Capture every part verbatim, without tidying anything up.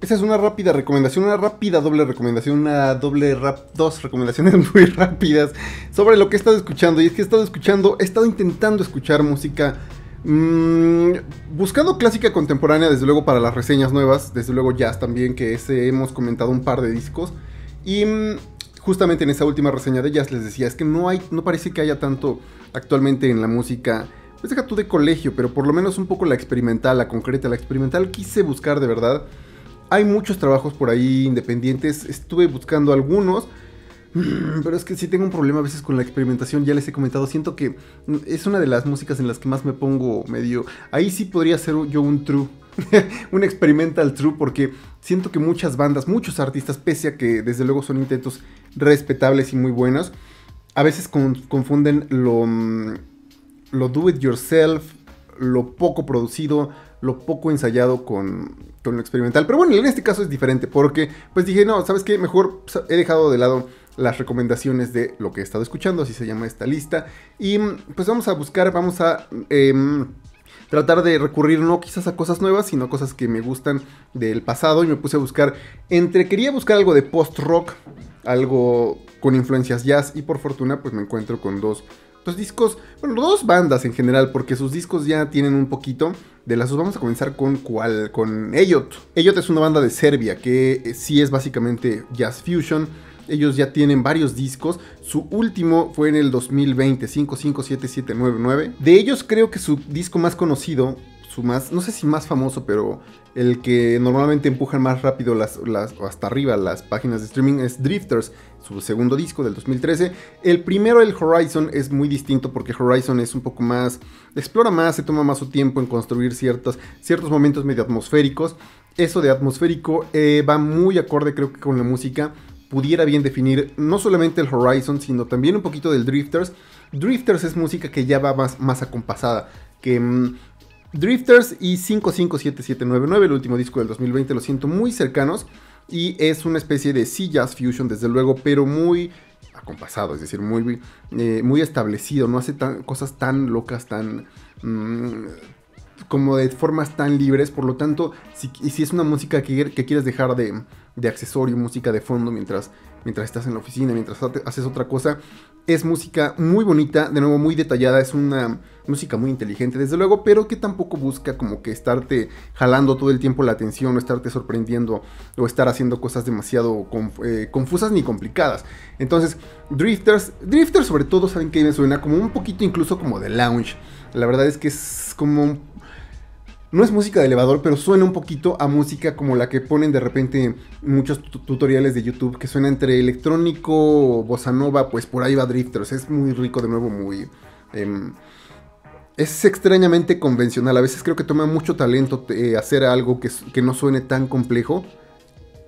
Esta es una rápida recomendación, una rápida doble recomendación, una doble rap, dos recomendaciones muy rápidas sobre lo que he estado escuchando. Y es que he estado escuchando, he estado intentando escuchar música, mmm, buscando clásica contemporánea, desde luego para las reseñas nuevas, desde luego jazz también, que ese hemos comentado un par de discos. Y mmm, justamente en esa última reseña de jazz les decía, es que no hay, no parece que haya tanto actualmente en la música, pues deja tú de colegio, pero por lo menos un poco la experimental, la concreta, la experimental quise buscar de verdad. Hay muchos trabajos por ahí independientes, estuve buscando algunos, pero es que sí tengo un problema a veces con la experimentación, ya les he comentado, siento que es una de las músicas en las que más me pongo medio... Ahí sí podría ser yo un true, un experimental true, porque siento que muchas bandas, muchos artistas, pese a que desde luego son intentos respetables y muy buenos, a veces confunden lo, lo do it yourself, lo poco producido, lo poco ensayado con... con lo experimental, pero bueno, en este caso es diferente porque pues dije, no, ¿sabes qué? Mejor he dejado de lado las recomendaciones de lo que he estado escuchando, así se llama esta lista, y pues vamos a buscar, vamos a eh, tratar de recurrir no quizás a cosas nuevas, sino a cosas que me gustan del pasado, y me puse a buscar, entre quería buscar algo de post-rock, algo con influencias jazz, y por fortuna pues me encuentro con dos Los discos, bueno, dos bandas en general, porque sus discos ya tienen un poquito de lazos. Vamos a comenzar con cuál, con Eyot. Eyot es una banda de Serbia que sí es básicamente jazz fusion. Ellos ya tienen varios discos. Su último fue en el dos mil veinte, cinco cinco siete siete nueve nueve. De ellos creo que su disco más conocido, su más, no sé si más famoso, pero el que normalmente empujan más rápido las, las, o hasta arriba las páginas de streaming es Drifters, su segundo disco del dos mil trece. El primero, el Horizon, es muy distinto porque Horizon es un poco más, explora más, se toma más su tiempo en construir ciertos, ciertos momentos medio atmosféricos. Eso de atmosférico eh, va muy acorde, creo que con la música. Pudiera bien definir no solamente el Horizon, sino también un poquito del Drifters. Drifters es música que ya va más, más acompasada, que... Mmm, Drifters y cinco cinco siete siete nueve nueve, el último disco del dos mil veinte, lo siento muy cercanos, y es una especie de sí jazz fusion desde luego, pero muy acompasado, es decir, muy, eh, muy establecido, no hace tan, cosas tan locas, tan mmm, como de formas tan libres, por lo tanto, si, y si es una música que, que quieres dejar de, de accesorio, música de fondo mientras, mientras estás en la oficina, mientras haces otra cosa, es música muy bonita, de nuevo muy detallada, es una música muy inteligente desde luego, pero que tampoco busca como que estarte jalando todo el tiempo la atención o estarte sorprendiendo o estar haciendo cosas demasiado conf eh, confusas ni complicadas. Entonces Drifters, Drifters sobre todo, ¿saben qué? Me suena como un poquito incluso como de lounge. La verdad es que es como... no es música de elevador, pero suena un poquito a música como la que ponen de repente muchos tutoriales de YouTube, que suena entre electrónico, bossa nova, pues por ahí va Drifters. Es muy rico, de nuevo, muy... Eh, es extrañamente convencional. A veces creo que toma mucho talento eh, hacer algo que, que no suene tan complejo,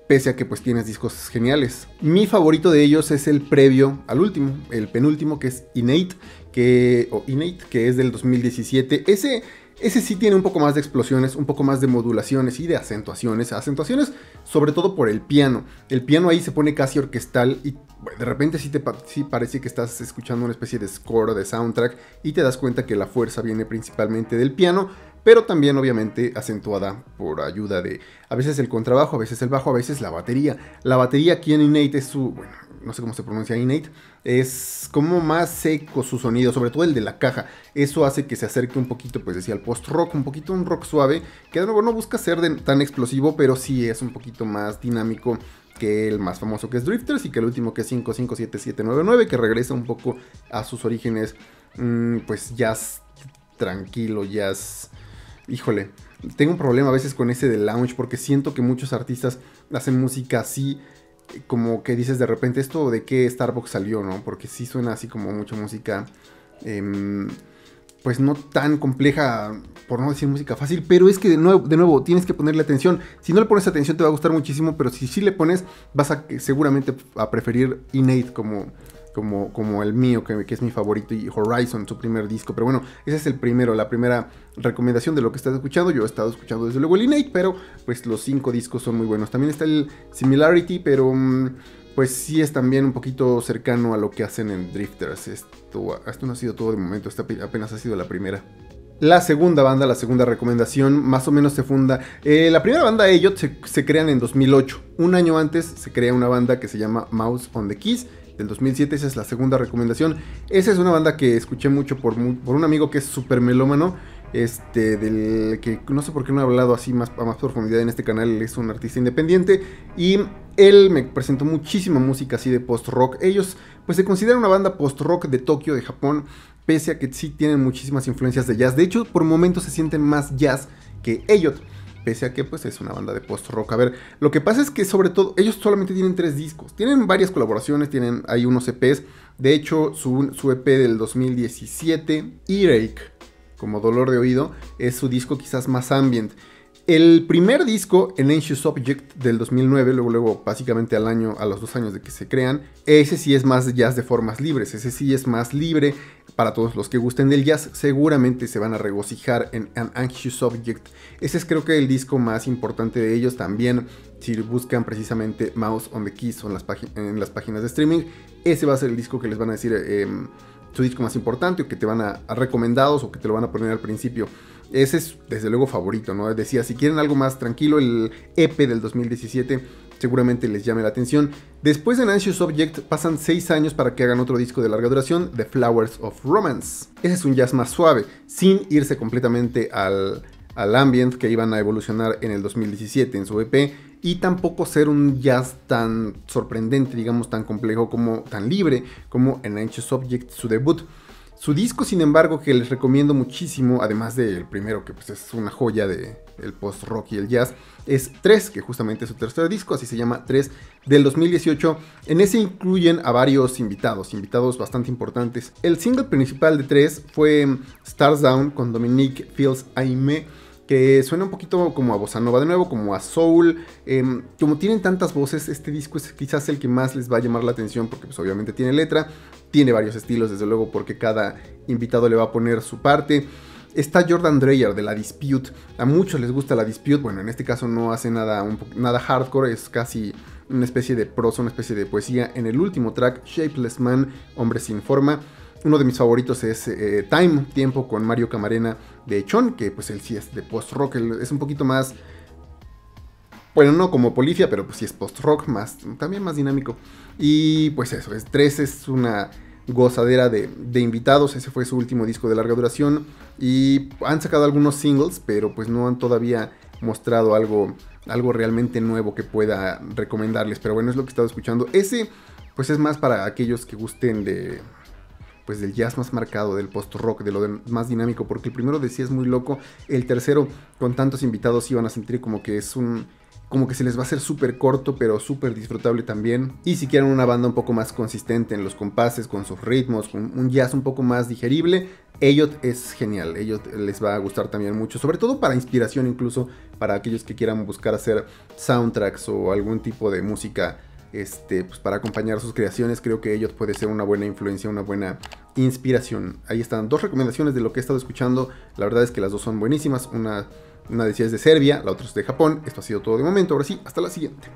pese a que pues tienes discos geniales. Mi favorito de ellos es el previo al último, el penúltimo, que es Innate, que, o Innate, que es del dos mil diecisiete. Ese... Ese sí tiene un poco más de explosiones, un poco más de modulaciones y de acentuaciones. Acentuaciones sobre todo por el piano. El piano ahí se pone casi orquestal y de repente sí, te, sí parece que estás escuchando una especie de score, de soundtrack, y te das cuenta que la fuerza viene principalmente del piano, pero también obviamente acentuada por ayuda de a veces el contrabajo, a veces el bajo, a veces la batería. La batería aquí en Innate es su... bueno, no sé cómo se pronuncia Innate, es como más seco su sonido, sobre todo el de la caja. Eso hace que se acerque un poquito, pues decía, al post-rock, un poquito un rock suave, que de nuevo no busca ser de, tan explosivo, pero sí es un poquito más dinámico que el más famoso, que es Drifters, y que el último, que es cinco cinco siete siete nueve nueve, que regresa un poco a sus orígenes, mmm, pues jazz tranquilo, jazz... Híjole, tengo un problema a veces con ese de lounge, porque siento que muchos artistas hacen música así... como que dices de repente, esto de qué Starbucks salió, ¿no? Porque sí suena así como mucha música, eh, pues no tan compleja, por no decir música fácil, pero es que de nuevo, de nuevo tienes que ponerle atención. Si no le pones atención te va a gustar muchísimo, pero si sí le pones vas a seguramente a preferir Innate como, como, como el mío, que, que es mi favorito, y Horizon, su primer disco. Pero bueno, ese es el primero, la primera recomendación de lo que estás escuchando. Yo he estado escuchando desde luego el Innate, pero pues los cinco discos son muy buenos. También está el Similarity, pero pues sí es también un poquito cercano a lo que hacen en Drifters. Esto, esto no ha sido todo de momento, esta apenas ha sido la primera. La segunda banda, la segunda recomendación, más o menos se funda... Eh, la primera banda, Eyot, se, se crean en dos mil ocho. Un año antes se crea una banda que se llama Mouse on the Keys, del dos mil siete, esa es la segunda recomendación. Esa es una banda que escuché mucho por, por un amigo que es súper melómano, este, del que no sé por qué no he hablado así más, a más profundidad en este canal, es un artista independiente, y él me presentó muchísima música así de post-rock. Ellos pues se consideran una banda post-rock de Tokio, de Japón, pese a que sí tienen muchísimas influencias de jazz. De hecho, por momentos se sienten más jazz que Eyot, pese a que pues es una banda de post-rock. A ver, lo que pasa es que sobre todo, ellos solamente tienen tres discos. Tienen varias colaboraciones, tienen hay unos E Pes. De hecho, su, su E P del dos mil diecisiete, Earache, como dolor de oído, es su disco quizás más ambient. El primer disco, el Anxious Object del dos mil nueve, luego, luego básicamente al año, a los dos años de que se crean, ese sí es más jazz de formas libres, ese sí es más libre. Para todos los que gusten del jazz, seguramente se van a regocijar en An Anxious Object. Ese es creo que el disco más importante de ellos también. Si buscan precisamente Mouse on the Keys en las, en las páginas de streaming, ese va a ser el disco que les van a decir eh, su disco más importante, o que te van a, a recomendados, o que te lo van a poner al principio. Ese es desde luego favorito, ¿no? Decía, si quieren algo más tranquilo, el E P del dos mil diecisiete seguramente les llame la atención. Después de Anxious Object pasan seis años para que hagan otro disco de larga duración, The Flowers of Romance. Ese es un jazz más suave, sin irse completamente al, al ambient que iban a evolucionar en el dos mil diecisiete en su E P, y tampoco ser un jazz tan sorprendente, digamos, tan complejo, como tan libre como en Anxious Object, su debut. Su disco, sin embargo, que les recomiendo muchísimo, además del primero, que pues es una joya del de post-rock y el jazz, es tres, que justamente es su tercer disco, así se llama, tres, del dos mil dieciocho. En ese incluyen a varios invitados, invitados bastante importantes. El single principal de tres fue Stars Down con Dominique Fils-Aimé, que suena un poquito como a bossa nova de nuevo, como a soul. Eh, como tienen tantas voces, este disco es quizás el que más les va a llamar la atención, porque pues obviamente tiene letra, tiene varios estilos, desde luego, porque cada invitado le va a poner su parte. Está Jordan Dreyer de La Dispute. A muchos les gusta La Dispute. Bueno, en este caso no hace nada, un nada hardcore, es casi una especie de prosa, una especie de poesía. En el último track, Shapeless Man, Hombre Sin Forma. Uno de mis favoritos es eh, Time, Tiempo, con Mario Camarena de Echón, que pues él sí es de post-rock, es un poquito más, bueno, no como Polifia, pero pues sí es post-rock, más, también más dinámico. Y pues eso, es tres, es una gozadera de, de invitados. Ese fue su último disco de larga duración, y han sacado algunos singles, pero pues no han todavía mostrado algo, algo realmente nuevo que pueda recomendarles. Pero bueno, es lo que he estado escuchando. Ese pues es más para aquellos que gusten de... pues del jazz más marcado, del post-rock, de lo de más dinámico, porque el primero decía es muy loco, el tercero con tantos invitados iban a sentir como que es un... como que se les va a hacer súper corto, pero súper disfrutable también. Y si quieren una banda un poco más consistente en los compases, con sus ritmos, con un jazz un poco más digerible, Eyot es genial, Eyot les va a gustar también mucho, sobre todo para inspiración, incluso para aquellos que quieran buscar hacer soundtracks o algún tipo de música. Este, pues para acompañar sus creaciones, creo que Eyot puede ser una buena influencia, una buena inspiración. Ahí están dos recomendaciones de lo que he estado escuchando. La verdad es que las dos son buenísimas. Una, una decía es de Serbia, la otra es de Japón. Esto ha sido todo de momento, ahora sí, hasta la siguiente.